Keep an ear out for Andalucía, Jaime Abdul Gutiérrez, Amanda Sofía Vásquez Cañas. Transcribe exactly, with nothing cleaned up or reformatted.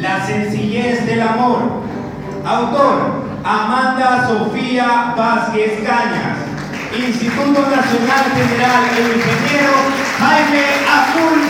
La sencillez del amor. Autor: Amanda Sofía Vásquez Cañas. Instituto Nacional General e Ingeniero Jaime Abdul